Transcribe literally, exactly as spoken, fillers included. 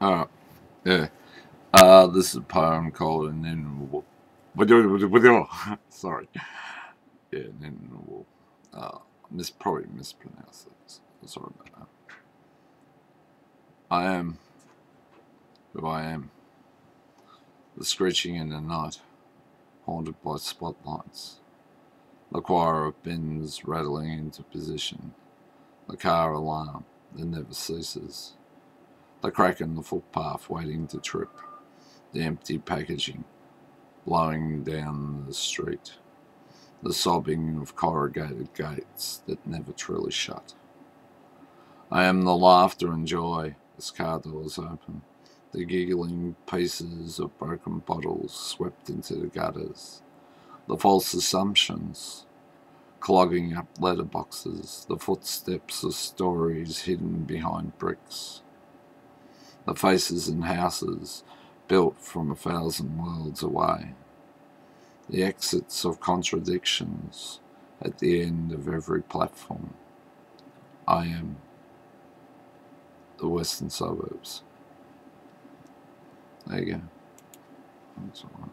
Uh, yeah. Uh, this is a poem called An Innumerable. Sorry. Yeah, an innumerable. Uh, mis probably mispronounced it. Sorry about that. I am who I am. The screeching in the night, haunted by spotlights. The choir of bins rattling into position. The car alarm that never ceases. The crack in the footpath waiting to trip. The empty packaging blowing down the street. The sobbing of corrugated gates that never truly shut. I am the laughter and joy as car doors open. The giggling pieces of broken bottles swept into the gutters. The false assumptions clogging up letterboxes. The footsteps of stories hidden behind bricks. The faces in houses built from a thousand worlds away. The exits of contradictions at the end of every platform. I am the Western Suburbs. There you go. That's all right.